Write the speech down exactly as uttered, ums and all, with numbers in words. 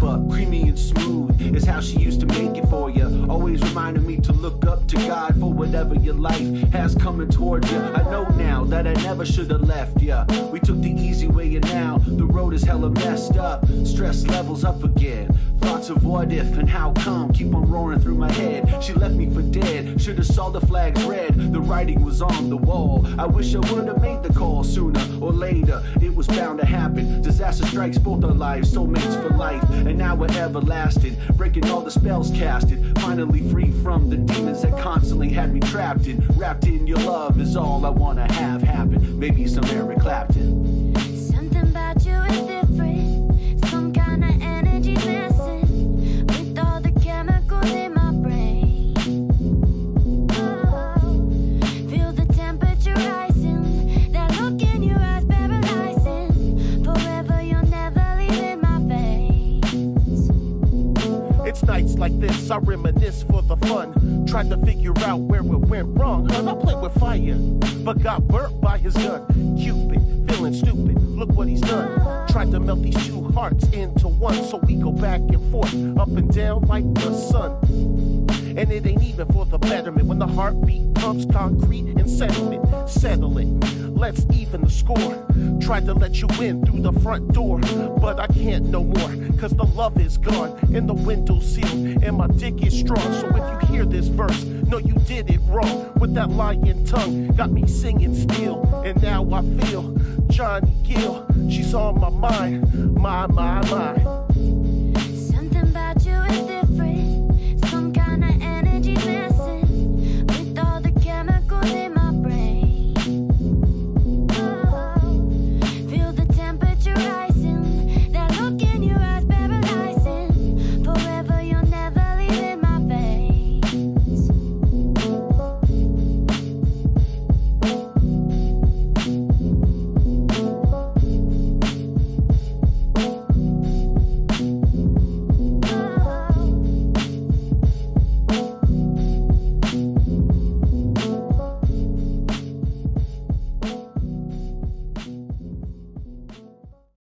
up, creamy and smooth is how she used to make it for you. Always reminded me to look up to God for whatever your life has coming towards you. I know now that I never should have left ya. We took the easy way and now the road is hella messed up. Stress levels up again. Thoughts of what if and how come keep on roaring through my head. She left me for dead, should have saw the flags red. The writing was on the wall. I wish I would have made the call sooner or later. It was bound to happen. Disaster strikes both our lives, soulmates for life. And now we're everlasting, breaking all the spells casted. Finally free from the demons that constantly had me trapped in. Wrapped in your love is all I want to have happen. Maybe some Eric Clapton. Something about you is different. Some kind of energy missing. With all the chemicals in my nights like this, I reminisce for the fun. Tried to figure out where it went wrong. Cause I played with fire, but got burnt by his gun. Cupid, feeling stupid, look what he's done. Tried to melt these two hearts into one. So we go back and forth, up and down like the sun. And it ain't even for the betterment. When the heartbeat pumps concrete and sediment, settle it, let's even the score. Tried to let you in through the front door, but I can't no more, cause the love is gone, and the window's sealed, and my dick is strong. So if you hear this verse, no you did it wrong. With that lying tongue, got me singing still. And now I feel Johnny Gill, she's on my mind. My, my, my.